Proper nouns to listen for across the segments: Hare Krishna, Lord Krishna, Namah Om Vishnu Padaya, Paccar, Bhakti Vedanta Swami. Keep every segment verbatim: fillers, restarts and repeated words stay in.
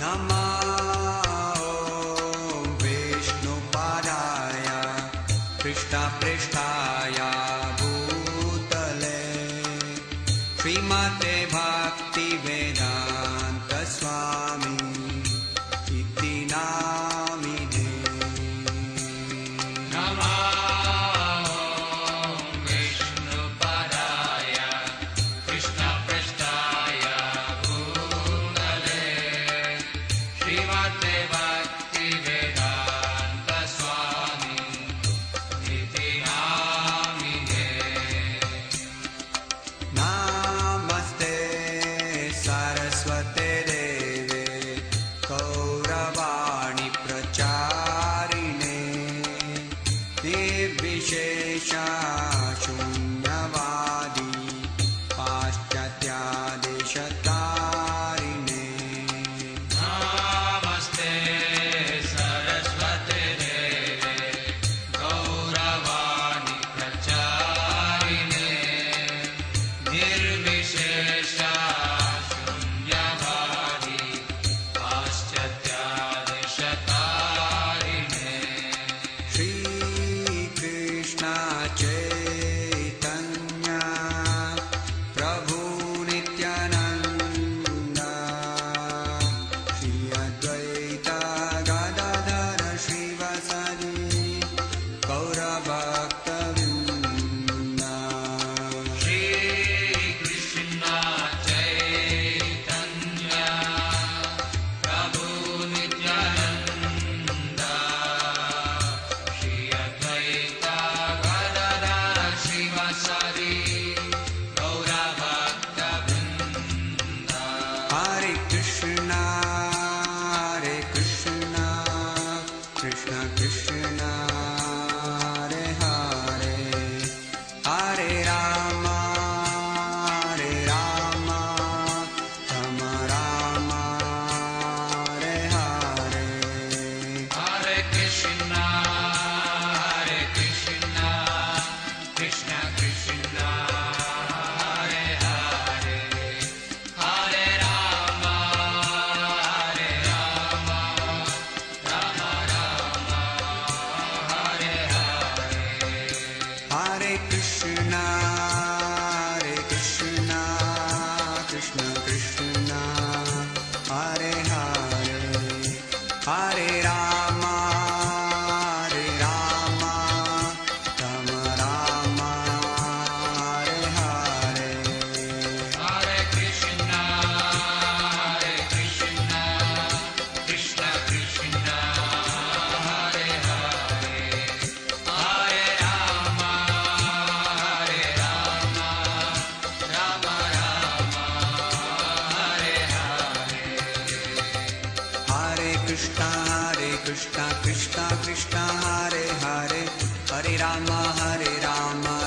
Namah Om Vishnu Padaya, Krishna Prishtaya Bhutale, Srimate Bhakti Vedanta Swami Iti Namine. Namah Om Vishnu Padaya, Krishna Prishtaya Shunyavadi Paschatyadesatarine. Namaste Saraswate Deve Gauravani Pracharine Nirvishesha Shunyavadi Paschatyadesatarine. Shri Krishna Hare Krishna, Hare Krishna, Krishna Krishna, Hare Hare, Hare Rama, Hare Rama,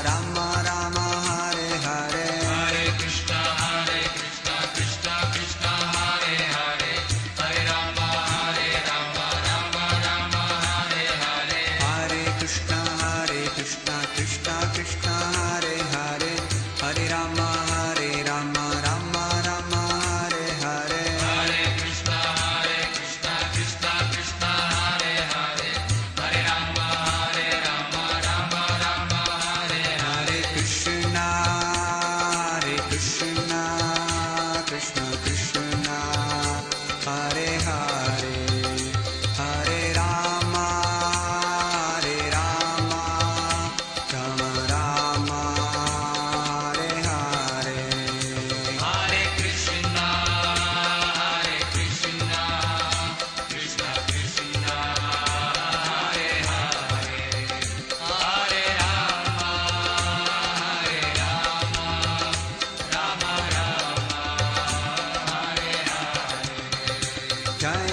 Rama Rama, Hare Hare. Hare Krishna, Hare Krishna, Krishna Krishna. Hare Rama, Hare Rama, Rama Rama, Hare Hare. Hare Krishna, Hare Krishna, Krishna Krishna, Hare Hare. Hare Rama, Hare Rama, Rama Rama, Hare Hare. Hare Krishna, Krishna Krishna Krishna Hare Hare, Hare Rama Hare Rama, Rama Rama Hare Hare. Hare Krishna, Hare Krishna Krishna Krishna Hare Hare, Hare Rama Hare Rama, Rama Rama Hare Hare. Hare Krishna, Hare Krishna Krishna Krishna Hare Hare, Hare Rama Hare Rama, Rama Rama Hare Hare. Hare Krishna, Hare Krishna Krishna Krishna time.